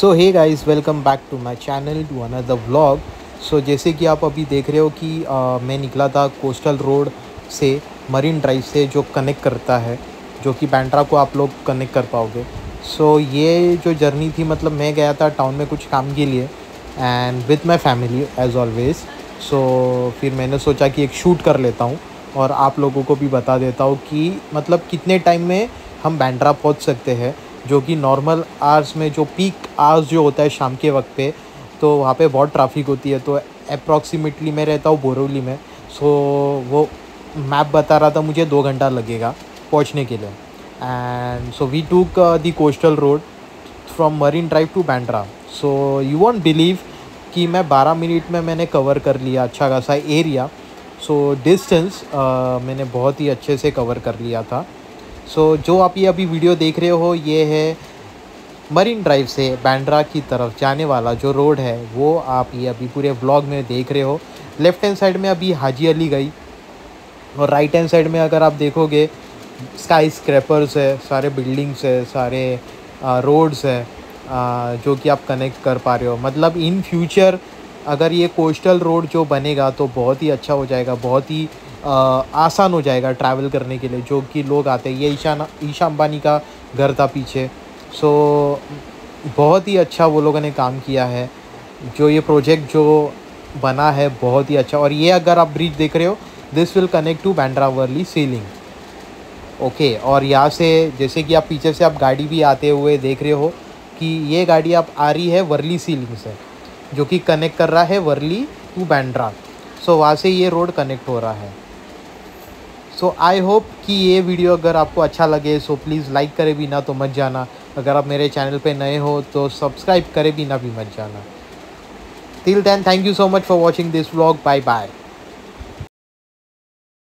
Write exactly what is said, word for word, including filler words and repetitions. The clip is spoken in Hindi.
So hey guys, welcome back to my channel to another vlog. So जैसे कि आप अभी देख रहे हो कि आ, मैं निकला था कोस्टल रोड से मरीन ड्राइव से, जो कनेक्ट करता है, जो कि बांद्रा को आप लोग कनेक्ट कर पाओगे। सो so, ये जो जर्नी थी, मतलब मैं गया था टाउन में कुछ काम के लिए and with my family as always. So फिर मैंने सोचा कि एक शूट कर लेता हूँ और आप लोगों को भी बता देता हूँ कि मतलब कितने टाइम में हम बांद्रा पहुँच सकते हैं, जो कि नॉर्मल आवर्स में जो पीक आवर्स जो होता है शाम के वक्त पे, तो वहाँ पे बहुत ट्रैफिक होती है। तो अप्रॉक्सीमेटली मैं रहता हूँ बोरौली में, सो वो मैप बता रहा था मुझे दो घंटा लगेगा पहुँचने के लिए। And so we took the coastal road from marine drive to Bandra. So you won't believe कि मैं बारह मिनट में मैंने कवर कर लिया अच्छा खासा एरिया। सो डिस्टेंस मैंने बहुत ही अच्छे से कवर कर लिया था। सो so, जो आप ये अभी वीडियो देख रहे हो, ये है मरीन ड्राइव से बांद्रा की तरफ जाने वाला जो रोड है, वो आप ये अभी पूरे व्लॉग में देख रहे हो। लेफ़्ट हैंड साइड में अभी हाजी अली गई और राइट हैंड साइड में अगर आप देखोगे स्काई स्क्रैपर्स है, सारे बिल्डिंग्स है, सारे रोड्स है आ, जो कि आप कनेक्ट कर पा रहे हो। मतलब इन फ्यूचर अगर ये कोस्टल रोड जो बनेगा तो बहुत ही अच्छा हो जाएगा, बहुत ही आ, आसान हो जाएगा ट्रैवल करने के लिए, जो कि लोग आते हैं। ये ईशा ईशा अंबानी का घर था पीछे। सो बहुत ही अच्छा वो लोगों ने काम किया है, जो ये प्रोजेक्ट जो बना है बहुत ही अच्छा। और ये अगर आप ब्रिज देख रहे हो, this will connect to Bandra-Worli sea link. Okay, और यहाँ से जैसे कि आप पीछे से आप गाड़ी भी आते हुए देख रहे हो कि ये गाड़ी आप आ रही है वर्ली सी लिंक से, जो कि कनेक्ट कर रहा है वर्ली टू बांद्रा। सो वहाँ से ये रोड कनेक्ट हो रहा है। सो आई होप कि ये वीडियो अगर आपको अच्छा लगे, सो प्लीज़ लाइक करे भी ना तो मत जाना। अगर आप मेरे चैनल पे नए हो तो सब्सक्राइब करे भी ना भी मत जाना। Till then, thank you so much for watching this vlog. Bye bye.